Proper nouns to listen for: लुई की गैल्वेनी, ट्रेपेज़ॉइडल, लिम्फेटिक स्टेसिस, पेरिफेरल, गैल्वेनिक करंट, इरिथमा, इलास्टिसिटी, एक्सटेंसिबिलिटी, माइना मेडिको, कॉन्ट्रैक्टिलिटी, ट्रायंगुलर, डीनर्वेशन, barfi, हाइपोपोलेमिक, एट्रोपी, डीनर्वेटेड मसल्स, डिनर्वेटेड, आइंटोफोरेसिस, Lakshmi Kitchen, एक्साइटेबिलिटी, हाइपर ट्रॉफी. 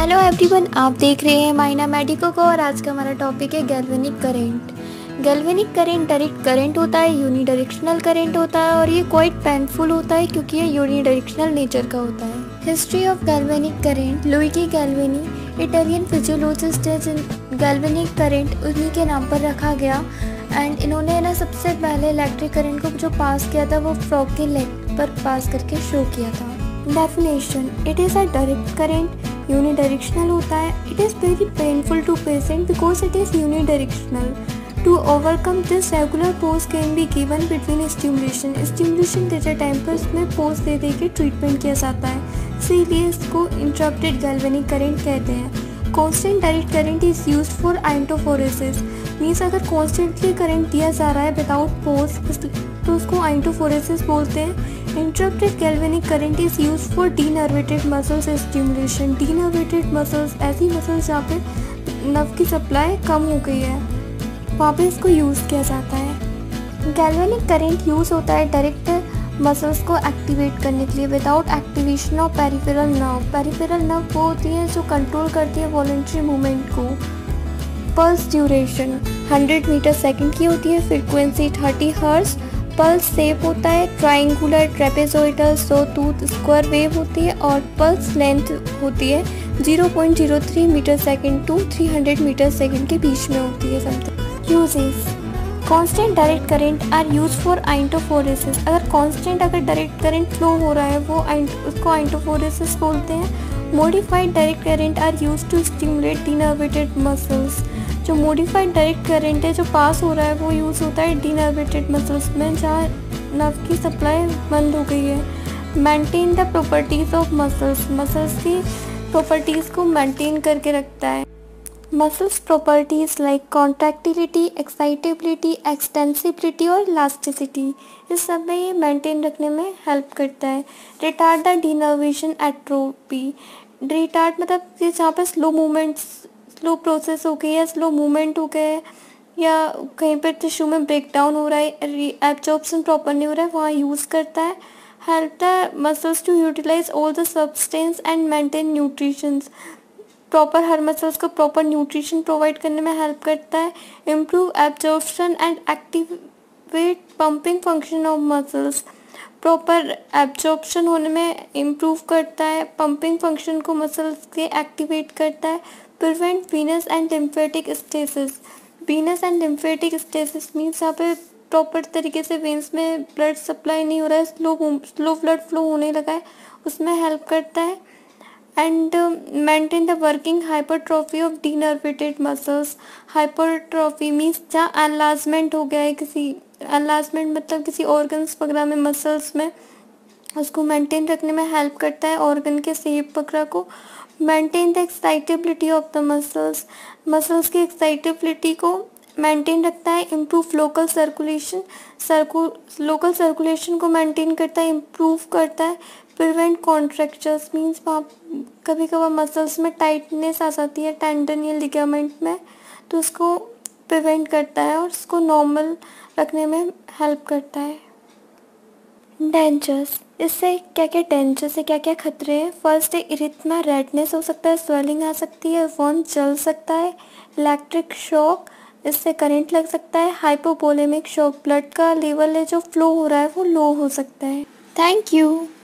Hello everyone, आप देख रहे हैं माइना मेडिको को और आज का हमारा टॉपिक है गैल्वेनिक करंट। गैल्वेनिक करंट direct current होता है, यूनिडायरेक्शनल करंट होता है और ये क्वाइट पेनफुल होता है क्योंकि ये यूनिडायरेक्शनल नेचर का होता है। History of गैल्वेनिक करंट। लुई की गैल्वेनी Italian physiologist है जिन गैल्वेनिक करंट उन्हीं के नाम पर रखा गया। एंड इन्होंने ना सबसे पहले इलेक्ट्रिक करंट को जो पास किया था वो फ्रॉग के लेग पर पास करके शो किया था। Definition, it is a direct current, unidirectional होता है। It is very painful to patient because it is unidirectional. To overcome this regular pause can be given between stimulation देते टाइम पर उसमें पोज दे दे के ट्रीटमेंट किया जाता है, इसीलिए इसको इंटरप्टेड गैल्वेनिक करंट कहते हैं। Constant direct current is used for आइंटोफोरेसिस। Means अगर कॉन्स्टेंटली करंट दिया जा रहा है विदाउट पोज तो उसको आइंटोफोरेसिस बोलते हैं। Interrupted गैल्वेनिक करंट is use for डीनर्वेटेड मसल्स stimulation. डीनर्वेटेड मसल्स ऐसी मसल्स जहाँ पे नर्व की सप्लाई कम हो गई है, वहाँ पे इसको यूज़ किया जाता है। गैल्वेनिक करंट यूज़ होता है डायरेक्ट मसल्स को एक्टिवेट करने के लिए without activation of पेरिफेरल nerve. पेरिफेरल nerve वो होती है जो कंट्रोल करती है वॉलंटरी मूवमेंट को। पल्स ड्यूरेशन 100 मीटर सेकेंड की होती है, फ्रिक्वेंसी 30 हर्ट्ज़। पल्स शेप होता है ट्रायंगुलर, ट्रेपेज़ॉइडल, sawtooth, square wave होती है और पल्स लेंथ होती है 0.03 metre second to 300 metre second के बीच में होती है something. Uses, constant direct current are use for आइंटोफोरेसिस। अगर कांस्टेंट डायरेक्ट करंट फ्लो हो रहा है वो उसको आइंटोफोरेसिस बोलते हैं। Modified direct current are use to stimulate डिनर्वेटेड muscles. जो मॉडिफाइड डायरेक्ट करंट है जो पास हो रहा है वो यूज़ होता है डीनर्वेटेड मसल्स में जहाँ नर्व की सप्लाई बंद हो गई है। Maintain the properties of muscles. Muscles की प्रॉपर्टीज़ को मेंटेन करके रखता है। Muscles properties like कॉन्ट्रैक्टिलिटी, एक्साइटेबिलिटी, एक्सटेंसिबिलिटी और इलास्टिसिटी, इस सब में ये मेंटेन रखने में हेल्प करता है। Retard the डीनर्वेशन एट्रोपी। Retard मतलब कि जहाँ पर स्लो प्रोसेस हो गई है, स्लो मूवमेंट हो गया है या कहीं पर टिश्यू में ब्रेकडाउन हो रहा है, एब्जॉर्प्शन प्रॉपर नहीं हो रहा है, वहाँ यूज़ करता है। Help the muscles to utilise all the substance and maintain nutritions. Proper हर मसल्स को प्रॉपर न्यूट्रिशन प्रोवाइड करने में हेल्प करता है। Improve absorption and activate pumping function of muscles. Proper absorption होने में इम्प्रूव करता है, पम्पिंग फंक्शन को मसल्स के एक्टिवेट करता है। Prevent venous and लिम्फेटिक स्टेसिस। Venous and लिम्फेटिक स्टेसिस means यहाँ पे प्रॉपर तरीके से वेंस में ब्लड सप्लाई नहीं हो रहा है, स्लो ब्लड फ्लो होने लगा है, उसमें हेल्प करता है। And maintain the working हाइपर ट्रॉफी of डीनर्वेटेड मसल्स। हाइपर ट्रॉफी means जहाँ एनलार्जमेंट हो गया है, किसी एनलार्जमेंट मतलब किसी ऑर्गन्स वगैरह में, मसल्स में, उसको मेंटेन रखने में हेल्प करता है, ऑर्गन के शेप वगैरह को। Maintain the एक्साइटेबिलिटी of the muscles. Muscles की एक्साइटेबिलिटी को मेंटेन रखता है। Improve local circulation. Local circulation को मेंटेन करता है, इम्प्रूव करता है। प्रिवेंट कॉन्ट्रैक्चर्स मीन्स वहाँ कभी कभार मसल्स में टाइटनेस आ जाती है टेंडन या लिगामेंट में, तो उसको प्रिवेंट करता है और उसको नॉर्मल रखने में हेल्प करता है। डेंजर्स, इससे क्या क्या डेंजर्स है, क्या क्या खतरे हैं। फर्स्ट है इरिथमा, रेडनेस हो सकता है, स्वेलिंग आ सकती है, वॉन जल सकता है। इलेक्ट्रिक शॉक, इससे करंट लग सकता है। हाइपोपोलेमिक शॉक, ब्लड का लेवल है जो फ्लो हो रहा है वो लो हो सकता है। Thank you.